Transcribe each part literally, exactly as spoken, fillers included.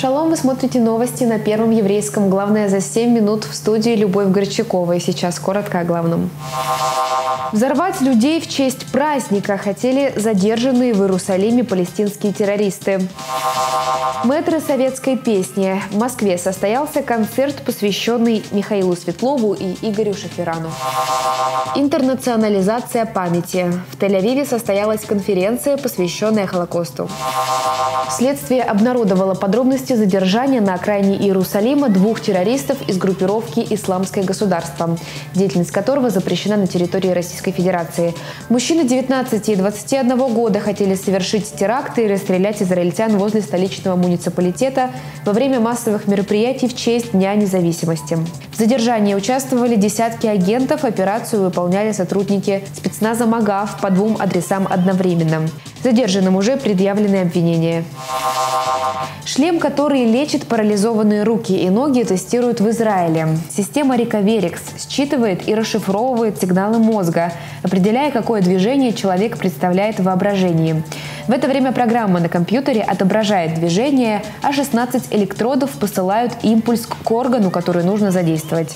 Шалом, вы смотрите новости на Первом еврейском. Главное за семь минут. В студии Любовь Горчакова. И сейчас коротко о главном. Взорвать людей в честь праздника хотели задержанные в Иерусалиме палестинские террористы. Мэтры советской песни. В Москве состоялся концерт, посвященный Михаилу Светлову и Игорю Шаферану. Интернационализация памяти. В Тель-Авиве состоялась конференция, посвященная Холокосту. Следствие обнародовало подробности задержания на окраине Иерусалима двух террористов из группировки «Исламское государство», деятельность которого запрещена на территории Российской Федерации. Мужчины девятнадцати и двадцати одного года хотели совершить теракты и расстрелять израильтян возле столичного муниципалитета во время массовых мероприятий в честь Дня независимости. В задержании участвовали десятки агентов, операцию выполняли сотрудники спецназа МАГАВ по двум адресам одновременно. Задержанным уже предъявлены обвинения. Шлем, который лечит парализованные руки и ноги, тестируют в Израиле. Система Recoverix считывает и расшифровывает сигналы мозга, определяя, какое движение человек представляет в воображении. В это время программа на компьютере отображает движение, а шестнадцать электродов посылают импульс к органу, который нужно задействовать.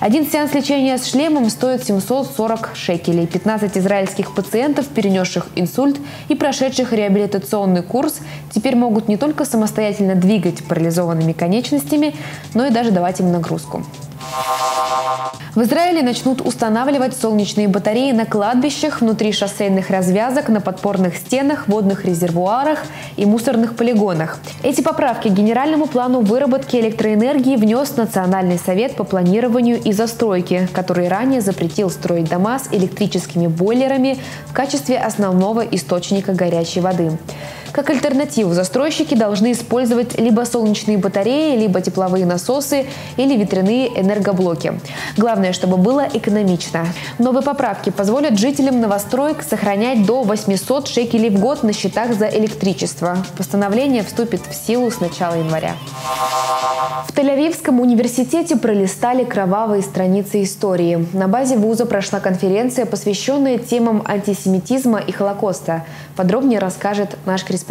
Один сеанс лечения с шлемом стоит семьсот сорок шекелей. пятнадцать израильских пациентов, перенесших инсульт и прошедших реабилитационный курс, теперь могут не только самостоятельно двигать парализованными конечностями, но и даже давать им нагрузку. В Израиле начнут устанавливать солнечные батареи на кладбищах, внутри шоссейных развязок, на подпорных стенах, водных резервуарах и мусорных полигонах. Эти поправки к генеральному плану выработки электроэнергии внес Национальный совет по планированию и застройке, который ранее запретил строить дома с электрическими бойлерами в качестве основного источника горячей воды. Как альтернативу застройщики должны использовать либо солнечные батареи, либо тепловые насосы или ветряные энергоблоки. Главное, чтобы было экономично. Новые поправки позволят жителям новостроек сохранять до восьмисот шекелей в год на счетах за электричество. Постановление вступит в силу с начала января. В Тель-Авивском университете пролистали кровавые страницы истории. На базе вуза прошла конференция, посвященная темам антисемитизма и Холокоста. Подробнее расскажет наш корреспондент.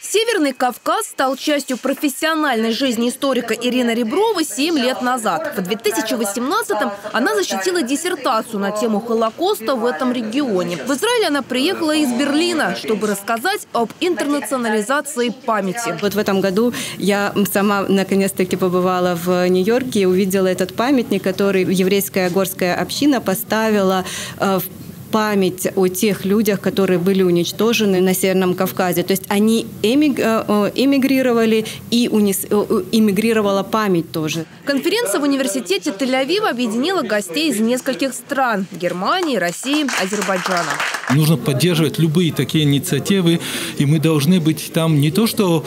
Северный Кавказ стал частью профессиональной жизни историка Ирины Ребровой семь лет назад. В две тысячи восемнадцатом она защитила диссертацию на тему Холокоста в этом регионе. В Израиль она приехала из Берлина, чтобы рассказать об интернационализации памяти. Вот в этом году я сама наконец-таки побывала в Нью-Йорке и увидела этот памятник, который еврейская горская община поставила в память о тех людях, которые были уничтожены на Северном Кавказе. То есть они эмигрировали и унес... эмигрировала память тоже. Конференция в университете Тель-Авива объединила гостей из нескольких стран – Германии, России, Азербайджана. Нужно поддерживать любые такие инициативы, и мы должны быть там не то, что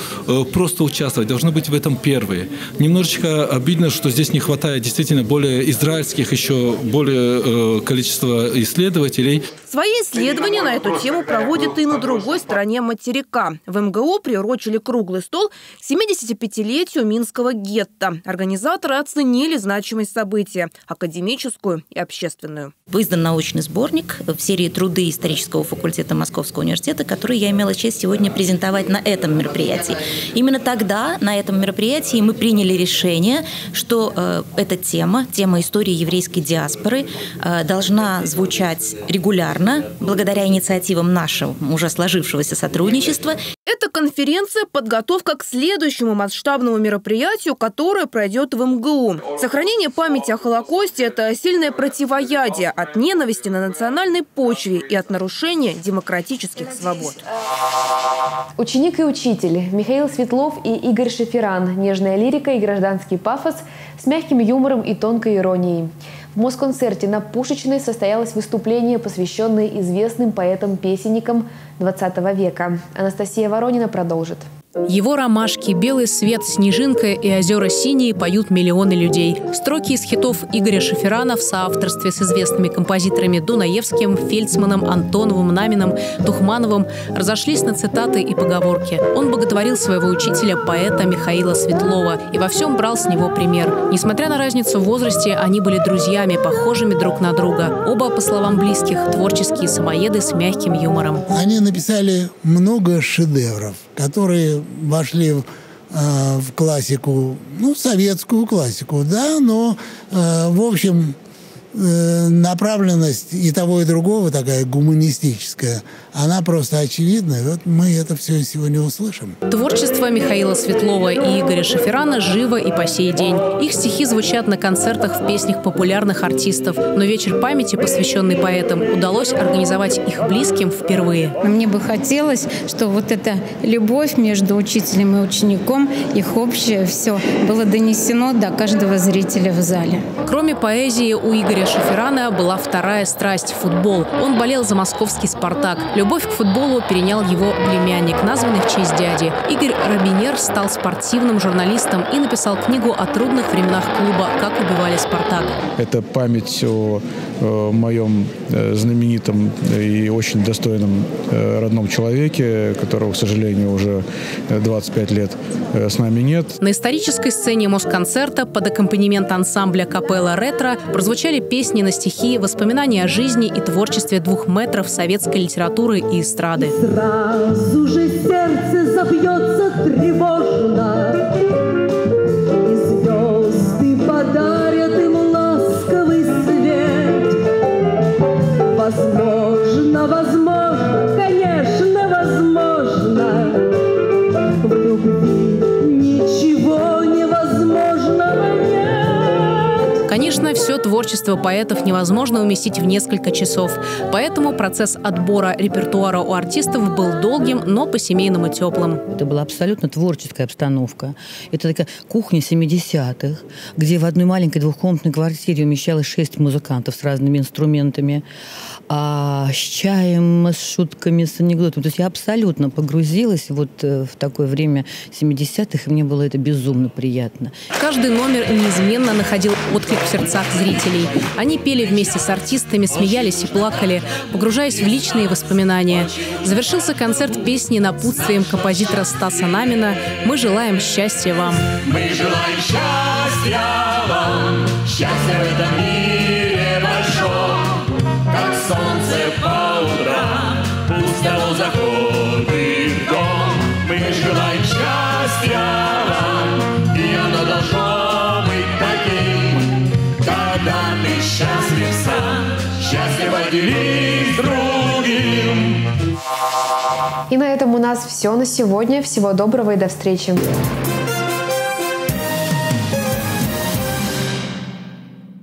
просто участвовать, должны быть в этом первые. Немножечко обидно, что здесь не хватает действительно более израильских, еще более количества исследователей. Свои исследования на эту тему проводят и на другой стороне материка. В МГУ приурочили круглый стол к семидесятипятилетию Минского гетто. Организаторы оценили значимость события – академическую и общественную. Издан научный сборник в серии «Труды исторического факультета Московского университета», который я имела честь сегодня презентовать на этом мероприятии. Именно тогда, на этом мероприятии, мы приняли решение, что э, эта тема, тема истории еврейской диаспоры, э, должна звучать регулярно, благодаря инициативам нашего уже сложившегося сотрудничества. Эта конференция – подготовка к следующему масштабному мероприятию, которое пройдет в МГУ. Сохранение памяти о Холокосте – это сильное противоядие от ненависти на национальной почве и от нарушения демократических свобод. Ученик и учитель Михаил Светлов и Игорь Шаферан. Нежная лирика и гражданский пафос с мягким юмором и тонкой иронией. В Москонцерте на Пушечной состоялось выступление, посвященное известным поэтам-песенникам двадцатого века. Анастасия Воронина продолжит. Его ромашки, белый свет, снежинка и озера синие поют миллионы людей. Строки из хитов Игоря Шаферана в соавторстве с известными композиторами Дунаевским, Фельцманом, Антоновым, Намином, Тухмановым разошлись на цитаты и поговорки. Он боготворил своего учителя, поэта Михаила Светлова, и во всем брал с него пример. Несмотря на разницу в возрасте, они были друзьями, похожими друг на друга. Оба, по словам близких, творческие самоеды с мягким юмором. Они написали много шедевров, которые вошли э, в классику, ну, советскую классику, да, но, э, в общем, э, направленность и того, и другого такая гуманистическая, она просто очевидна, и вот мы это все сегодня услышим. Творчество Михаила Светлова и Игоря Шаферана живо и по сей день. Их стихи звучат на концертах в песнях популярных артистов, но вечер памяти, посвященный поэтам, удалось организовать их близким впервые. Мне бы хотелось, что вот эта любовь между учителем и учеником, их общее все было донесено до каждого зрителя в зале. Кроме поэзии, у Игоря Шаферана была вторая страсть – футбол. Он болел за московский «Спартак». Любовь к футболу перенял его племянник, названный в честь дяди. Игорь Рабинер стал спортивным журналистом и написал книгу о трудных временах клуба «Как убивали Спартак». Это память о, о моем знаменитом и очень достойном родном человеке, которого, к сожалению, уже двадцать пять лет с нами нет. На исторической сцене Москонцерта под аккомпанемент ансамбля «Капелла Ретро» прозвучали песни на стихи, воспоминания о жизни и творчестве двух мэтров советской литературы и эстрады. Сразу же сердце забьется тревожно, и звезды подарят им ласковый свет. Возможно, возможно, конечно, возможно, в любви ничего невозможного нет. Конечно, все творчество поэтов невозможно уместить в несколько часов. Поэтому процесс отбора репертуара у артистов был долгим, но по-семейному теплым. Это была абсолютно творческая обстановка. Это такая кухня семидесятых, где в одной маленькой двухкомнатной квартире умещалось шесть музыкантов с разными инструментами, а с чаем, с шутками, с анекдотами. То есть я абсолютно погрузилась вот в такое время семидесятых, и мне было это безумно приятно. Каждый номер неизменно находил отклик в сердцах зрителей. Они пели вместе с артистами, смеялись и плакали, погружаясь в личные воспоминания. Завершился концерт песни напутствием композитора Стаса Намина «Мы желаем счастья вам». Мы желаем счастья вам, счастья в этом мире большом, как солнце по утрам, пусть оно заходит в дом. Мы желаем счастья вам, и оно должно быть таким. Когда ты счастлив сам, счастливо делись другим. И на этом у нас все на сегодня. Всего доброго и до встречи.